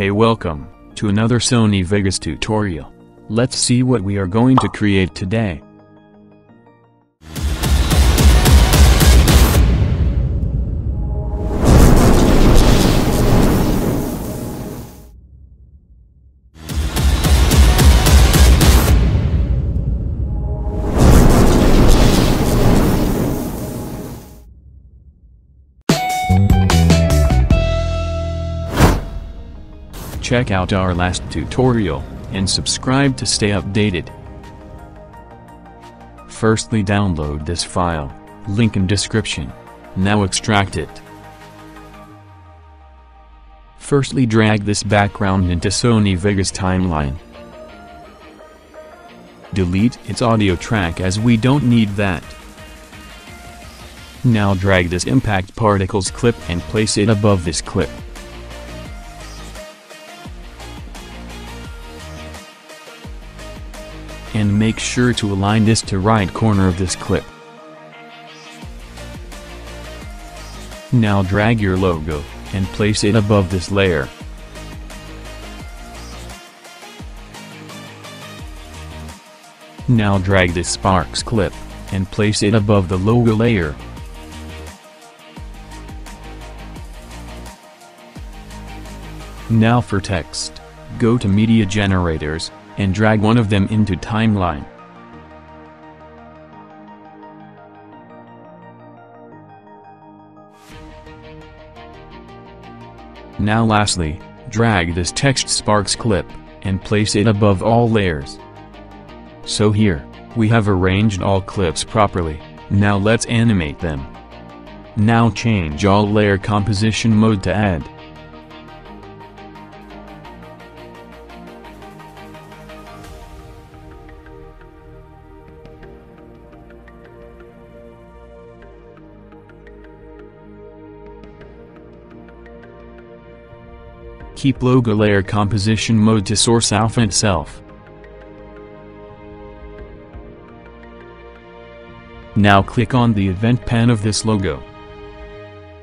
Hey, welcome to another Sony Vegas tutorial. Let's see what we are going to create today. Check out our last tutorial and subscribe to stay updated. Firstly, download this file, link in description. Now extract it. Firstly, drag this background into Sony Vegas timeline. Delete its audio track as we don't need that. Now drag this impact particles clip and place it above this clip. And make sure to align this to right corner of this clip. Now drag your logo and place it above this layer. Now drag this sparks clip and place it above the logo layer. Now for text, go to media generators and drag one of them into timeline. Now lastly, drag this text sparks clip and place it above all layers. So here, we have arranged all clips properly. Now let's animate them. Now change all layer composition mode to add. Keep logo layer composition mode to source alpha itself. Now click on the event pan of this logo.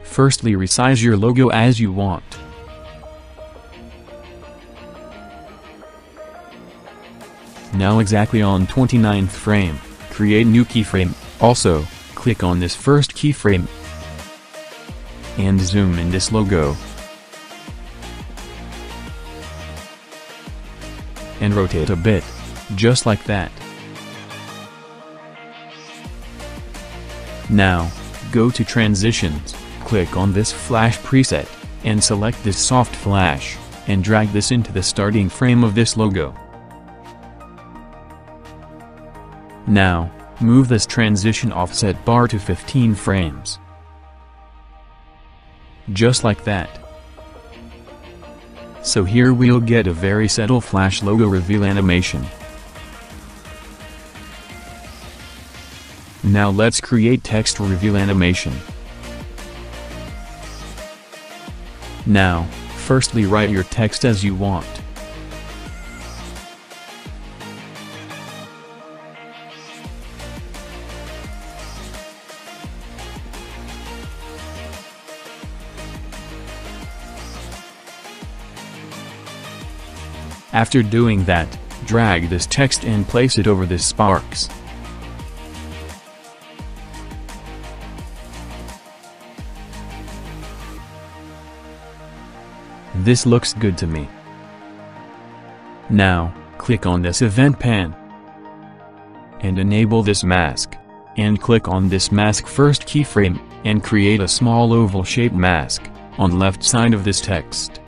Firstly, resize your logo as you want. Now exactly on 29th frame, create new keyframe. Also, click on this first keyframe and zoom in this logo. And rotate a bit, just like that. Now, go to Transitions, click on this flash preset, and select this soft flash, and drag this into the starting frame of this logo. Now, move this transition offset bar to 15 frames. Just like that. So here we'll get a very subtle flash logo reveal animation. Now let's create text reveal animation. Now, firstly write your text as you want. After doing that, drag this text and place it over this sparks. This looks good to me. Now, click on this event pan and enable this mask, and click on this mask first keyframe, and create a small oval-shaped mask on left side of this text.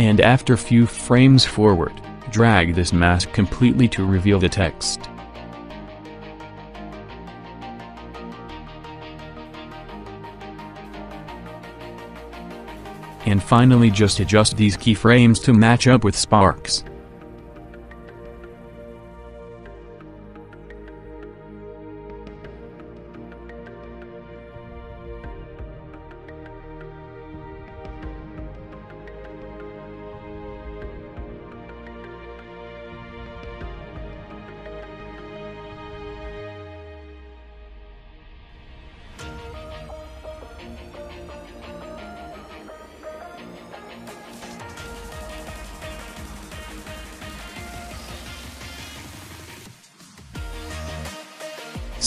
And after few frames forward, drag this mask completely to reveal the text. And finally just adjust these keyframes to match up with sparks.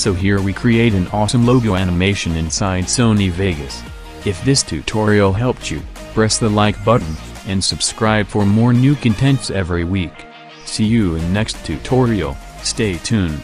So here we create an awesome logo animation inside Sony Vegas. If this tutorial helped you, press the like button, and subscribe for more new contents every week. See you in next tutorial, stay tuned.